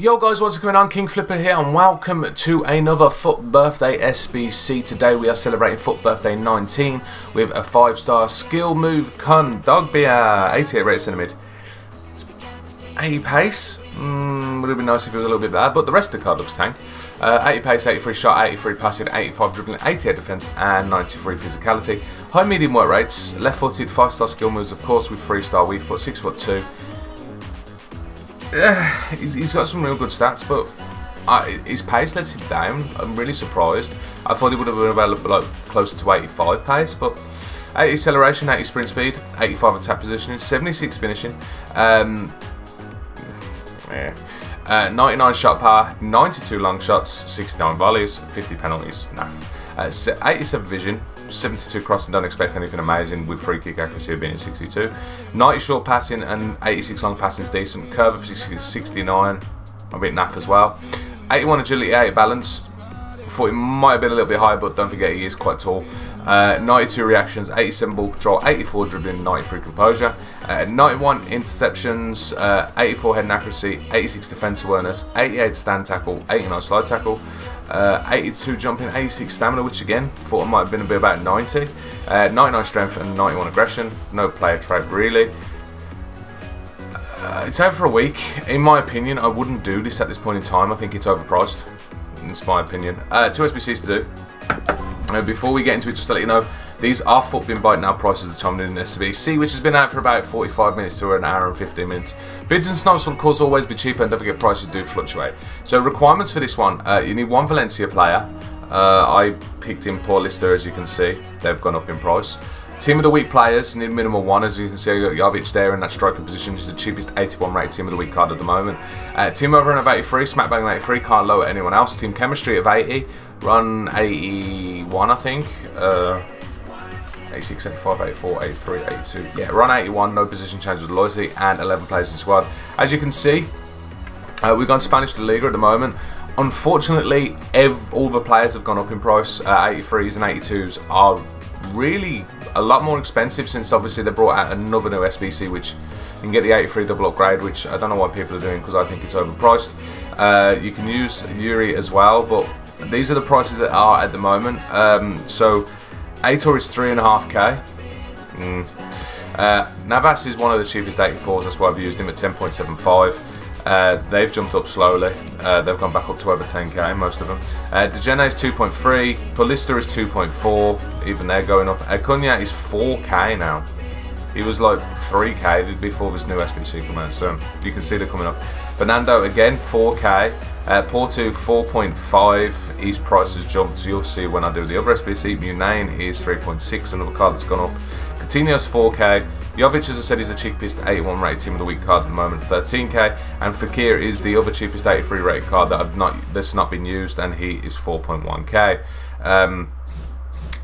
Yo guys, what's going on? King Flipper here and welcome to another Foot Birthday SBC. Today we are celebrating Foot Birthday 19 with a 5-star skill move, Con Dogbea. 88 rated centre mid. 80 pace, would have been nice if it was a little bit better, but the rest of the card looks tank. 80 pace, 83 shot, 83 passive, 85 dribbling, 88 defence and 93 physicality. High medium work rates, left footed, 5-star skill moves of course with 3-star weak foot, 6'2". He's got some real good stats, but his pace lets him down. I'm really surprised. I thought he would have been available like closer to 85 pace, but 80 acceleration, 80 sprint speed, 85 attack positioning, 76 finishing, 99 shot power, 92 long shots, 69 volleys, 50 penalties, naff. 87 vision, 72 crossing, don't expect anything amazing with free kick accuracy being 62. 90 short passing and 86 long passing is decent. Curve of 69, a bit naff as well. 81 agility, 8 balance. I thought it might have been a little bit higher, but don't forget he is quite tall. 92 reactions, 87 ball control, 84 dribbling, 93 composure. 91 interceptions, 84 heading accuracy, 86 defence awareness, 88 stand tackle, 89 slide tackle. 82 jumping, 86 stamina, which again, thought it might have been a bit about 90. 99 strength and 91 aggression, no player trait really. It's out for a week. In my opinion, I wouldn't do this at this point in time. I think it's overpriced. It's my opinion. Two SBCs to do. Before we get into it, just to let you know, these are Foot Bin Bite Now prices at the time in the SBC, which has been out for about 45 minutes to an hour and 15 minutes. Bids and snobs will of course always be cheaper, and don't forget prices do fluctuate. So requirements for this one, you need one Valencia player. I picked in Paulista, as you can see. They've gone up in price. Team of the Week players, need minimum one. As you can see, I've got Jovic there in that striker position. He's the cheapest 81 rated Team of the Week card at the moment. Team Overrun of 83, Smack Bang 83, can't lower anyone else. Team Chemistry of 80, Run 81 I think. 86, 85, 84, 83, 82. Yeah, run 81, no position change with loyalty, and 11 players in squad. As you can see, we've gone Spanish to La Liga at the moment. Unfortunately, all the players have gone up in price. 83s and 82s are really a lot more expensive since obviously they brought out another new SBC, which you can get the 83 double upgrade, which I don't know why people are doing because I think it's overpriced. You can use Yuri as well, but these are the prices that are at the moment. So Aitor is 3.5k. Navas is one of the cheapest 84s, that's why I've used him at 10.75. They've jumped up slowly. They've gone back up to over 10k, most of them. Degene is 2.3, Paulista is 2.4, even they're going up. Acuña is 4k now. He was like 3k before this new SBC came out, so you can see they're coming up. Fernando again 4k. Porto 4.5, his price has jumped, so you'll see when I do the other SBC. Munain is 3.6, another card that's gone up. Coutinho's 4k. Jovic, as I said, is the cheapest 81 rated Team of the Week card at the moment, 13k. And Fakir is the other cheapest 83 rated card that's not been used, and he is 4.1k.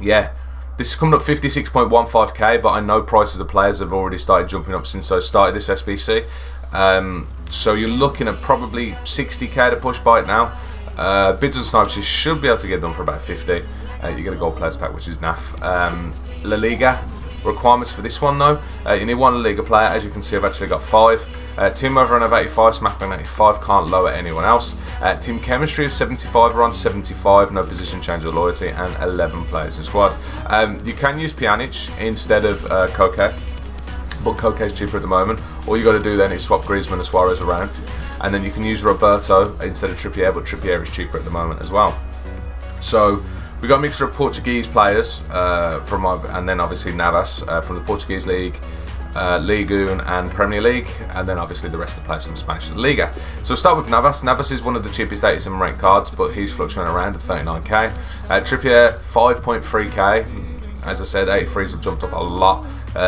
Yeah. This is coming up 56.15k, but I know prices of players have already started jumping up since I started this SBC. So you're looking at probably 60k to push by it now. Bids and snipes, you should be able to get done for about 50. You get a gold players pack, which is naff. La Liga, requirements for this one though. You need one La Liga player. As you can see, I've actually got 5. Team Overrun of 85, Smack Bang 85, can't lower anyone else. Team Chemistry of 75, Run 75, no position change or loyalty, and 11 players in squad. You can use Pjanic instead of Koke, but Koke's cheaper at the moment. All you got to do then is swap Griezmann and Suarez around, and then you can use Roberto instead of Trippier, but Trippier is cheaper at the moment as well. So we got a mixture of Portuguese players and then obviously Navas from the Portuguese league, Ligue 1 and Premier League, and then obviously the rest of the players from the Spanish Liga. So start with Navas. Navas is one of the cheapest 87 ranked cards, but he's fluctuating around at 39k. Trippier 5.3k. As I said, 83s have jumped up a lot.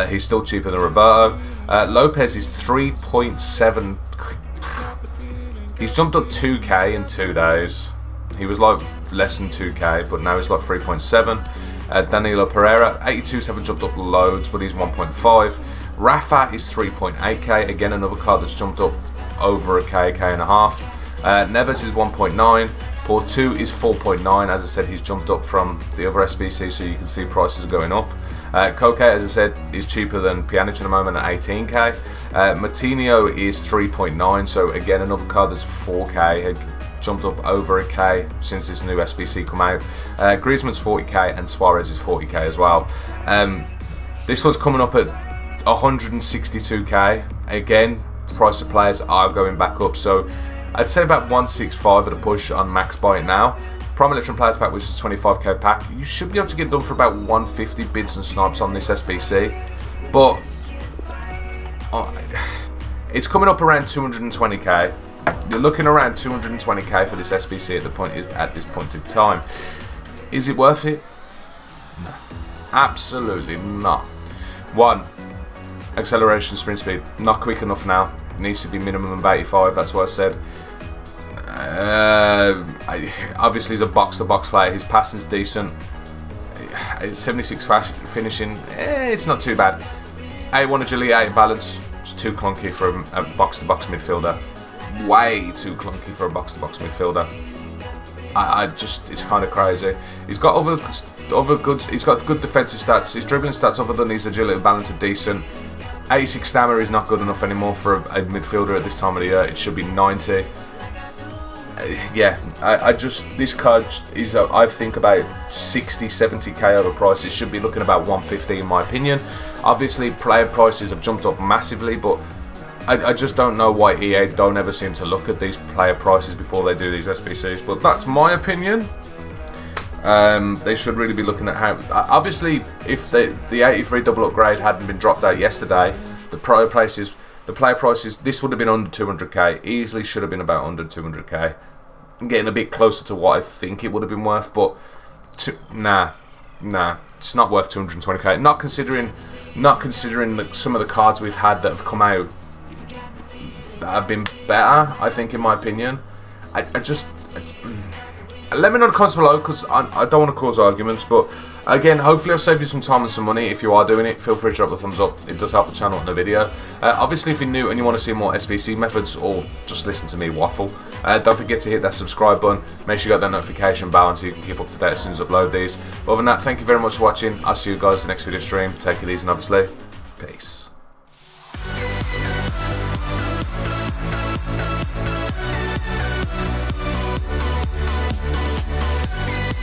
He's still cheaper than Roberto. Lopez is 3.7. He's jumped up 2k in 2 days. He was like less than 2k, but now he's like 3.7. Danilo Pereira, 82s haven't jumped up loads, but he's 1.5. Rafa is 3.8k, again another card that's jumped up over a k and a half. Neves is 1.9, Porto is 4.9. As I said, he's jumped up from the other SBC, so you can see prices are going up. Koke, as I said, is cheaper than Pjanic at the moment at 18k. Martino is 3.9, so again another card that's 4k. It jumped up over a K since this new SBC come out. Griezmann's 40k and Suarez is 40k as well. This one's coming up at 162k. Again, price of players are going back up, so I'd say about 165 at a push on max buy it now. Prime Electrum Players Pack, which is a 25k pack, you should be able to get done for about 150 bids and snipes on this SBC, but it's coming up around 220k. You're looking around 220k for this SBC at this point in time. Is it worth it? No, absolutely not. One, acceleration, sprint speed, not quick enough now. It needs to be minimum of 85. That's what I said. Obviously he's a box-to-box player. His passing's decent. 76 finishing, it's not too bad. A1 agility, A balance. It's too clunky for a box-to-box midfielder. Way too clunky for a box-to-box midfielder. It's kind of crazy. He's got good defensive stats. His dribbling stats other than his agility and balance are decent. 86 stamina is not good enough anymore for a midfielder at this time of the year. It should be 90. Yeah, this card is, I think, about 60, 70k overpriced. It should be looking about 150 in my opinion. Obviously, player prices have jumped up massively, but I just don't know why EA don't ever seem to look at these player prices before they do these SBCs. But that's my opinion. They should really be looking at how. Obviously, if the 83 double upgrade hadn't been dropped out yesterday, the player prices, this would have been under 200k, easily should have been about under 200k. I'm getting a bit closer to what I think it would have been worth, but nah, it's not worth 220k. Not considering some of the cards we've had that have come out that have been better, I think, in my opinion. Let me know in the comments below, because I don't want to cause arguments, but again, hopefully I've saved you some time and some money. If you are doing it, feel free to drop a thumbs up. It does help the channel and the video. Obviously, if you're new and you want to see more SBC methods or just listen to me waffle, don't forget to hit that subscribe button. Make sure you got that notification bell so you can keep up to date as soon as I upload these. But other than that, thank you very much for watching. I'll see you guys in the next video stream. Take it easy and obviously, peace.